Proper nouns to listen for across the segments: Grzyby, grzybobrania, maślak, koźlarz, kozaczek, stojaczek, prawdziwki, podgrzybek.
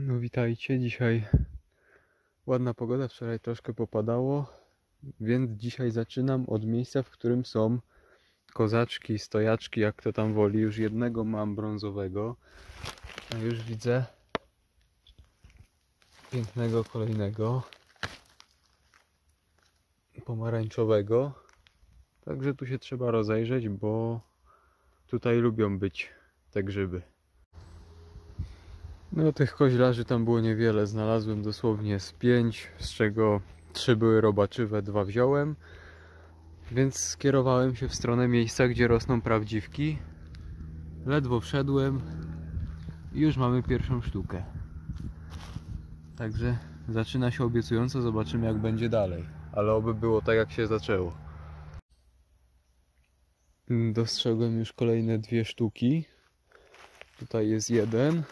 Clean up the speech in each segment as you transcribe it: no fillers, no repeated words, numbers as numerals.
No witajcie, dzisiaj ładna pogoda, wczoraj troszkę popadało, więc dzisiaj zaczynam od miejsca, w którym są kozaczki, stojaczki, jak kto tam woli. Już jednego mam brązowego, a już widzę pięknego kolejnego pomarańczowego, także tu się trzeba rozejrzeć, bo tutaj lubią być te grzyby. No tych koźlarzy tam było niewiele, znalazłem dosłownie z 5, z czego 3 były robaczywe, 2 wziąłem. Więc skierowałem się w stronę miejsca, gdzie rosną prawdziwki. Ledwo wszedłem i już mamy pierwszą sztukę. Także zaczyna się obiecująco, zobaczymy jak będzie dalej. Ale oby było tak jak się zaczęło. Dostrzegłem już kolejne 2 sztuki. Tutaj jest jeden.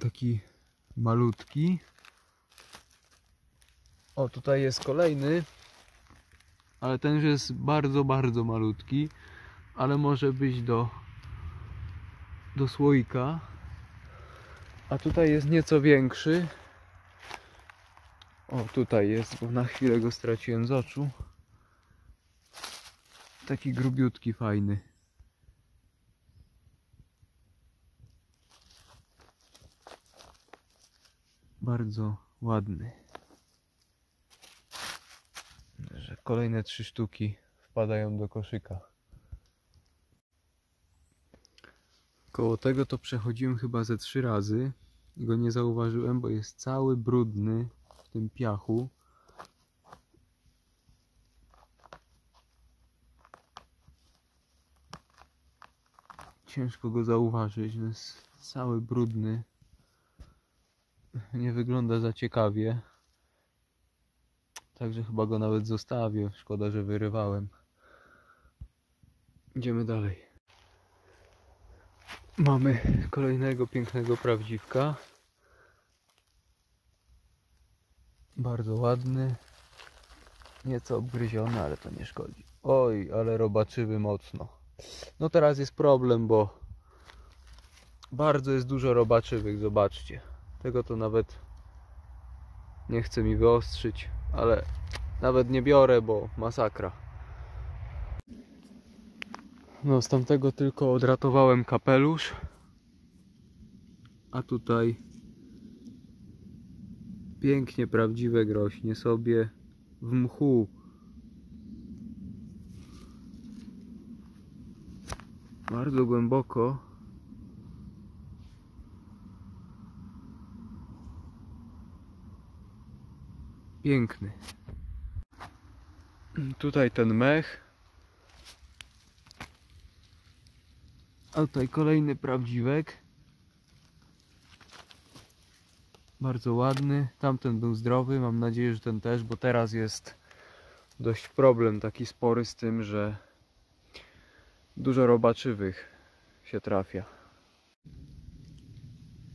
Taki malutki. O, tutaj jest kolejny, ale ten już jest bardzo, bardzo malutki, ale może być do słoika. A tutaj jest nieco większy. O, tutaj jest, bo na chwilę go straciłem z oczu. Taki grubiutki, fajny. Bardzo ładny. Że kolejne 3 sztuki wpadają do koszyka. Koło tego to przechodziłem chyba ze 3 razy i go nie zauważyłem, bo jest cały brudny w tym piachu. Ciężko go zauważyć, jest cały brudny. Nie wygląda za ciekawie, także chyba go nawet zostawię, szkoda, że wyrywałem. Idziemy dalej. Mamy kolejnego pięknego prawdziwka. Bardzo ładny, nieco obgryziony, ale to nie szkodzi. Oj, ale robaczywy mocno. No teraz jest problem, bo bardzo jest dużo robaczywych, zobaczcie. Tego to nawet nie chcę mi wyostrzyć, ale nawet nie biorę, bo masakra. No z tamtego tylko odratowałem kapelusz, a tutaj pięknie prawdziwek rośnie sobie w mchu. Bardzo głęboko. Piękny. Tutaj ten mech. A tutaj kolejny prawdziwek. Bardzo ładny. Tamten był zdrowy. Mam nadzieję, że ten też, bo teraz jest dość problem taki spory z tym, że dużo robaczywych się trafia.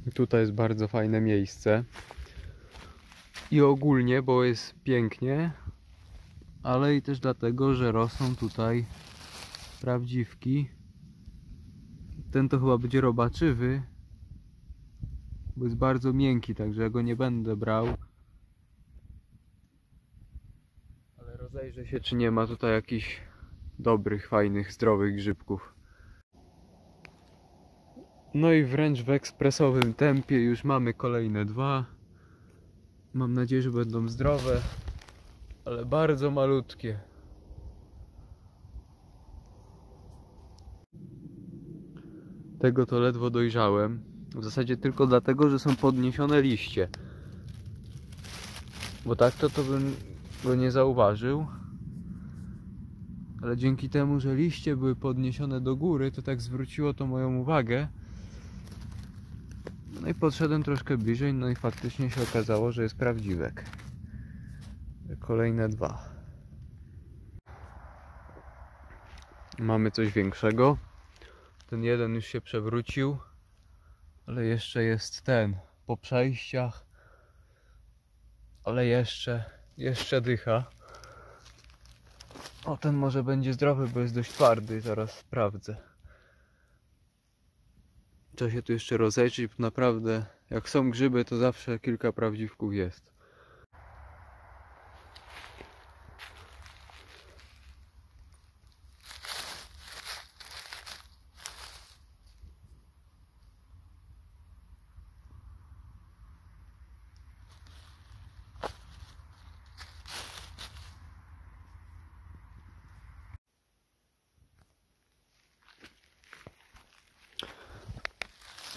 I tutaj jest bardzo fajne miejsce. I ogólnie, bo jest pięknie, ale i też dlatego, że rosną tutaj prawdziwki. Ten to chyba będzie robaczywy, bo jest bardzo miękki, także ja go nie będę brał. Ale rozejrzę się, czy nie ma tutaj jakichś dobrych, fajnych, zdrowych grzybków. No i wręcz w ekspresowym tempie już mamy kolejne 2. Mam nadzieję, że będą zdrowe, ale bardzo malutkie. Tego to ledwo dojrzałem. W zasadzie tylko dlatego, że są podniesione liście. Bo tak to bym go nie zauważył. Ale dzięki temu, że liście były podniesione do góry, to tak zwróciło to moją uwagę. No i podszedłem troszkę bliżej, no i faktycznie się okazało, że jest prawdziwek. Kolejne 2. Mamy coś większego. Ten jeden już się przewrócił, ale jeszcze jest ten po przejściach. Ale jeszcze dycha. O, ten może będzie zdrowy, bo jest dość twardy, zaraz sprawdzę. trzeba się tu jeszcze rozejrzeć, bo naprawdę jak są grzyby, to zawsze kilka prawdziwków jest.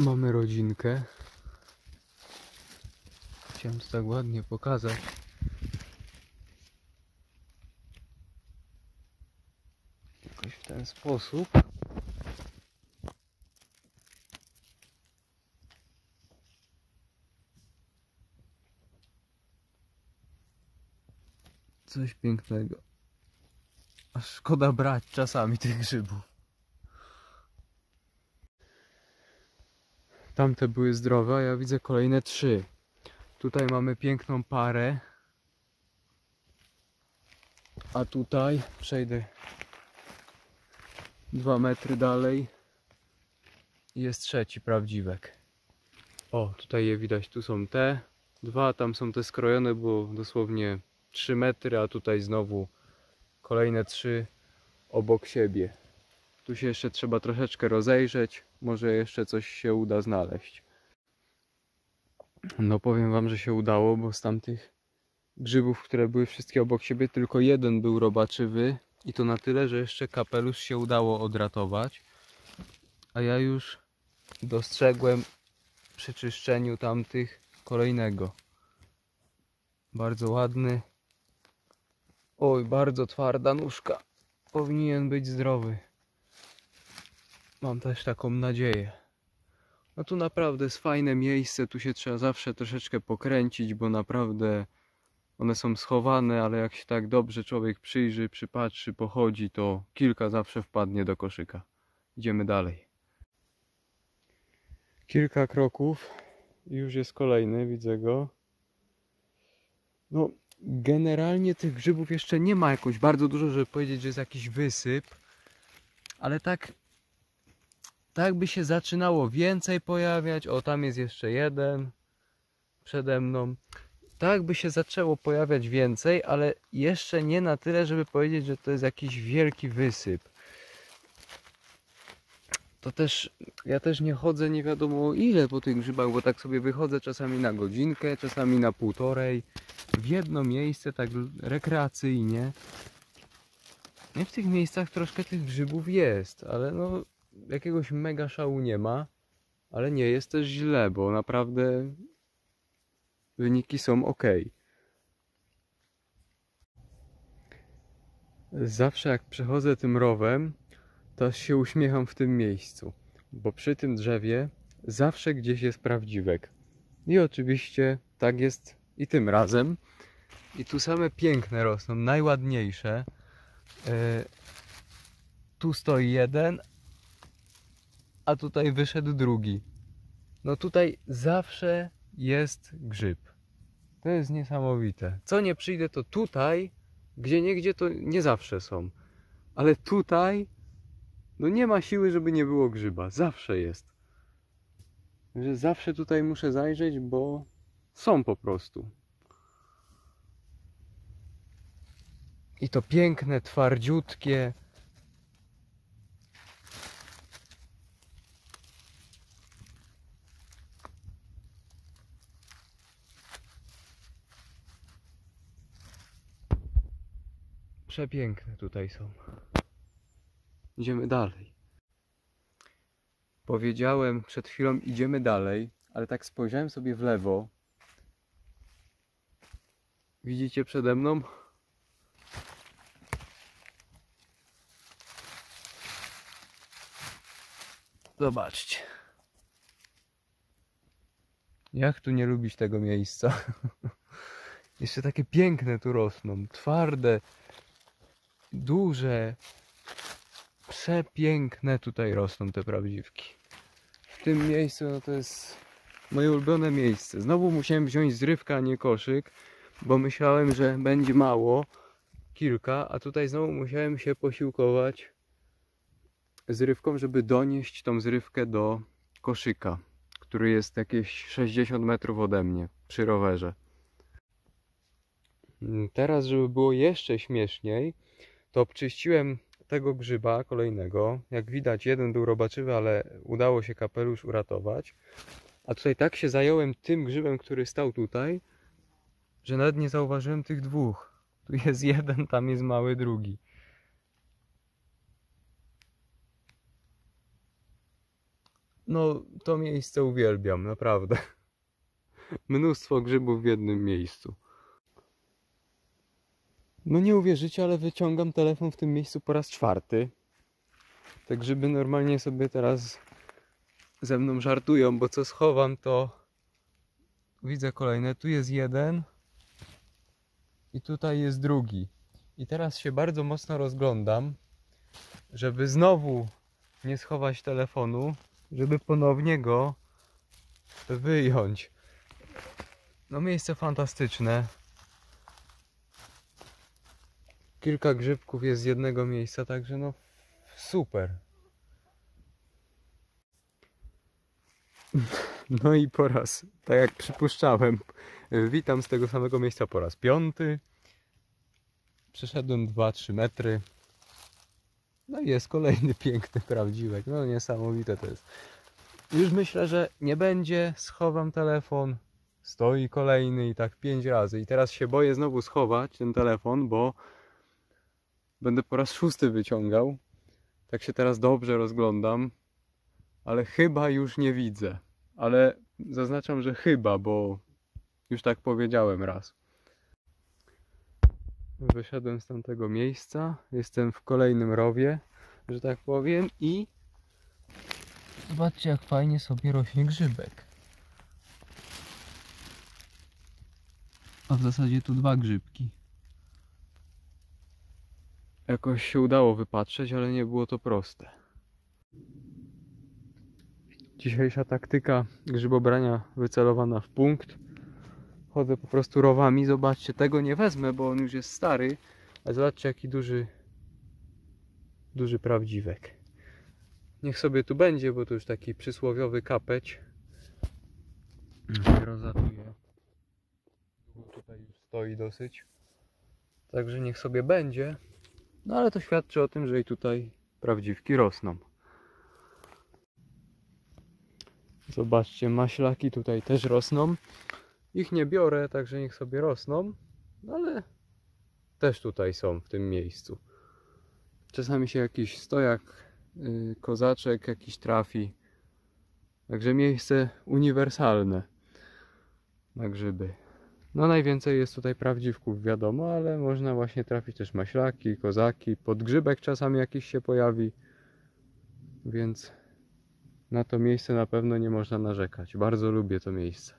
Mamy rodzinkę. Chciałem to tak ładnie pokazać. Jakoś w ten sposób. Coś pięknego. Aż szkoda brać czasami tych grzybów. Tamte były zdrowe, a ja widzę kolejne trzy. Tutaj mamy piękną parę. A tutaj przejdę 2 metry dalej. Jest trzeci prawdziwek. O, tutaj je widać, tu są te dwa, tam są te skrojone, było dosłownie 3 metry, a tutaj znowu kolejne 3 obok siebie. Tu się jeszcze trzeba troszeczkę rozejrzeć, może jeszcze coś się uda znaleźć. No powiem wam, że się udało, bo z tamtych grzybów, które były wszystkie obok siebie, tylko jeden był robaczywy i to na tyle, że jeszcze kapelusz się udało odratować. A ja już dostrzegłem przy czyszczeniu tamtych kolejnego. Bardzo ładny. Oj, bardzo twarda nóżka. Powinien być zdrowy. Mam też taką nadzieję. No tu naprawdę jest fajne miejsce, tu się trzeba zawsze troszeczkę pokręcić, bo naprawdę one są schowane, ale jak się tak dobrze człowiek przyjrzy, przypatrzy, pochodzi, to kilka zawsze wpadnie do koszyka. Idziemy dalej. Kilka kroków i już jest kolejny, widzę go. No generalnie tych grzybów jeszcze nie ma jakoś bardzo dużo, żeby powiedzieć, że jest jakiś wysyp, ale tak by się zaczynało więcej pojawiać. O, tam jest jeszcze jeden przede mną. Tak by się zaczęło pojawiać więcej, ale jeszcze nie na tyle, żeby powiedzieć, że to jest jakiś wielki wysyp. To też, ja też nie chodzę nie wiadomo ile po tych grzybach, bo tak sobie wychodzę czasami na godzinkę, czasami na półtorej. W jedno miejsce, tak rekreacyjnie. I w tych miejscach troszkę tych grzybów jest, ale no... jakiegoś mega szału nie ma, ale nie jest też źle, bo naprawdę wyniki są ok. Zawsze jak przechodzę tym rowem, to się uśmiecham w tym miejscu, bo przy tym drzewie zawsze gdzieś jest prawdziwek. I oczywiście tak jest i tym razem. I tu same piękne rosną, najładniejsze. Tu stoi jeden, a tutaj wyszedł drugi. No tutaj zawsze jest grzyb. To jest niesamowite. Co nie przyjdę, to tutaj, gdzie niegdzie to nie zawsze są. Ale tutaj, no nie ma siły, żeby nie było grzyba. Zawsze jest. Że zawsze tutaj muszę zajrzeć, bo są po prostu. I to piękne, twardziutkie. Przepiękne tutaj są. Idziemy dalej. Powiedziałem przed chwilą, idziemy dalej, ale tak spojrzałem sobie w lewo. Widzicie przede mną? Zobaczcie. Jak tu nie lubić tego miejsca? Jeszcze takie piękne tu rosną, twarde. Duże, przepiękne tutaj rosną te prawdziwki. W tym miejscu no to jest moje ulubione miejsce. Znowu musiałem wziąć zrywkę, a nie koszyk, bo myślałem, że będzie mało, kilka, a tutaj znowu musiałem się posiłkować zrywką, żeby donieść tą zrywkę do koszyka, który jest jakieś 60 metrów ode mnie przy rowerze. Teraz, żeby było jeszcze śmieszniej, to obczyściłem tego grzyba kolejnego. Jak widać, jeden był robaczywy, ale udało się kapelusz uratować. A tutaj tak się zająłem tym grzybem, który stał tutaj, że nawet nie zauważyłem tych dwóch. Tu jest jeden, tam jest mały drugi. No, to miejsce uwielbiam, naprawdę. Mnóstwo grzybów w jednym miejscu. No nie uwierzycie, ale wyciągam telefon w tym miejscu po raz czwarty. Te grzyby normalnie sobie teraz ze mną żartują, bo co schowam, to widzę kolejne. Tu jest jeden i tutaj jest drugi. I teraz się bardzo mocno rozglądam, żeby znowu nie schować telefonu, żeby ponownie go wyjąć. No miejsce fantastyczne. Kilka grzybków jest z jednego miejsca, także no super. No i po raz, tak jak przypuszczałem, witam z tego samego miejsca po raz piąty. Przeszedłem 2-3 metry. No i jest kolejny piękny prawdziwek. No niesamowite to jest. Już myślę, że nie będzie. Schowam telefon. Stoi kolejny i tak 5 razy. I teraz się boję znowu schować ten telefon, bo będę po raz szósty wyciągał. Tak się teraz dobrze rozglądam. Ale chyba już nie widzę. Ale zaznaczam, że chyba, bo już tak powiedziałem raz. Wyszedłem z tamtego miejsca. Jestem w kolejnym rowie, że tak powiem. I zobaczcie, jak fajnie sobie rośnie grzybek. A w zasadzie tu dwa grzybki. Jakoś się udało wypatrzeć, ale nie było to proste. Dzisiejsza taktyka grzybobrania wycelowana w punkt. Chodzę po prostu rowami. Zobaczcie, tego nie wezmę, bo on już jest stary. Ale zobaczcie, jaki duży prawdziwek. Niech sobie tu będzie, bo to już taki przysłowiowy kapeć. Rozatuje. Tutaj już stoi dosyć. Także niech sobie będzie. No ale to świadczy o tym, że i tutaj prawdziwki rosną. Zobaczcie, maślaki tutaj też rosną. Ich nie biorę, także niech sobie rosną, ale też tutaj są w tym miejscu. Czasami się jakiś stojak, kozaczek jakiś trafi. Także miejsce uniwersalne na grzyby. No najwięcej jest tutaj prawdziwków, wiadomo, ale można właśnie trafić też maślaki, kozaki, podgrzybek czasami jakiś się pojawi. Więc na to miejsce na pewno nie można narzekać. Bardzo lubię to miejsce.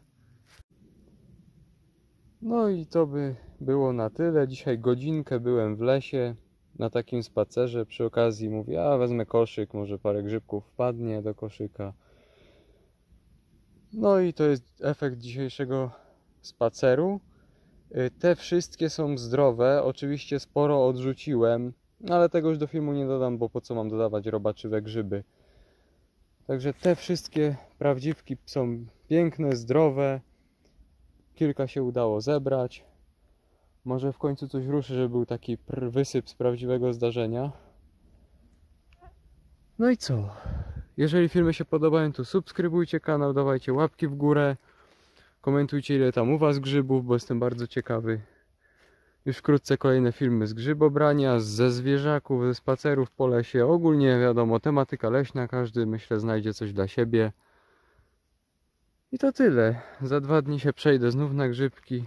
No i to by było na tyle. Dzisiaj godzinkę byłem w lesie na takim spacerze. Przy okazji mówię, a wezmę koszyk, może parę grzybków wpadnie do koszyka. No i to jest efekt dzisiejszego spaceru. Te wszystkie są zdrowe. Oczywiście sporo odrzuciłem, ale tego już do filmu nie dodam, bo po co mam dodawać robaczywe grzyby. Także te wszystkie prawdziwki są piękne, zdrowe. Kilka się udało zebrać. Może w końcu coś ruszy, że był taki wysyp z prawdziwego zdarzenia. No i co? Jeżeli filmy się podobają, to subskrybujcie kanał, dawajcie łapki w górę. Komentujcie, ile tam u was grzybów, bo jestem bardzo ciekawy. Już wkrótce kolejne filmy z grzybobrania, ze zwierzaków, ze spacerów po lesie. Ogólnie wiadomo, tematyka leśna. Każdy, myślę, znajdzie coś dla siebie. I to tyle. Za 2 dni się przejdę znów na grzybki.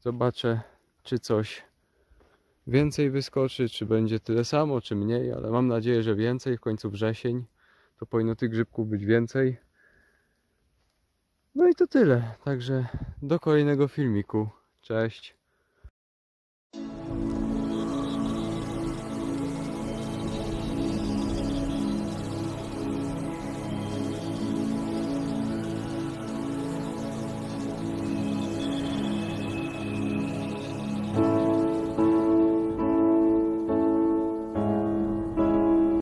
Zobaczę, czy coś więcej wyskoczy, czy będzie tyle samo, czy mniej. Ale mam nadzieję, że więcej. W końcu wrzesień. To powinno tych grzybków być więcej. No i to tyle. Także do kolejnego filmiku. Cześć.